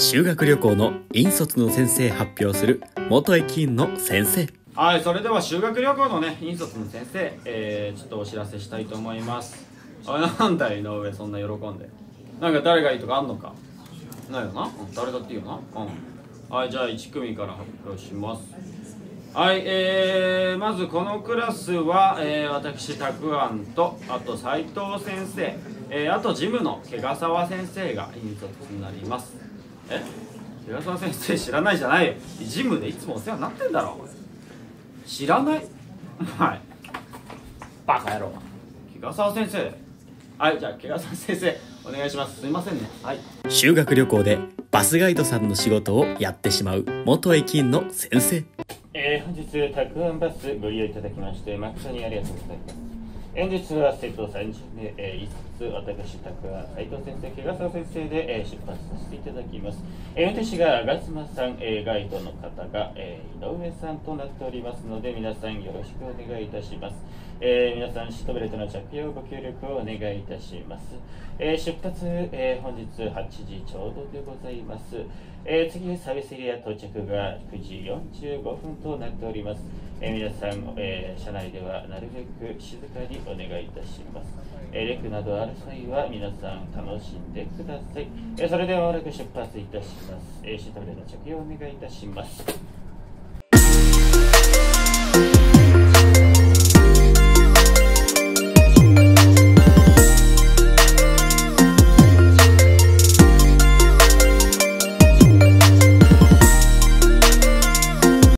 修学旅行の引率の先生発表する元駅員の先生。はい、それでは修学旅行のね、引率の先生、ちょっとお知らせしたいと思います。あ、なんだ井上、そんな喜んで。なんか誰がいいとかあんのかないよな、うん、誰だっていいよな、うん、はい、じゃあ1組から発表します。はい、まずこのクラスは、私、たくあんと、あと斉藤先生、あとジムの毛ヶ沢先生が引率になります。え、毛ヶ沢先生知らないじゃないよ。ジムでいつもお世話になってんだろ。知らない、はい、バカ野郎。毛ヶ沢先生、はい、じゃあ毛ヶ沢先生お願いします。すいませんね、はい、修学旅行でバスガイドさんの仕事をやってしまう元駅員の先生。本日たくあんバスご利用いただきまして誠にありがとうございます。演説は瀬戸さんで、5つ、私、たくあん、斉藤先生、毛ヶ沢先生で、出発させていただきます。私が吾妻さん、ガイドの方が、井上さんとなっておりますので、皆さんよろしくお願いいたします。皆さん、シートベルトの着用ご協力をお願いいたします。出発、本日8時ちょうどでございます。次、サービスエリア到着が9時45分となっております。皆さん、車内ではなるべく静かにお願いいたします。レクなどある際は皆さん楽しんでください。それではまもなく出発いたします。シートベルトの着用をお願いいたします。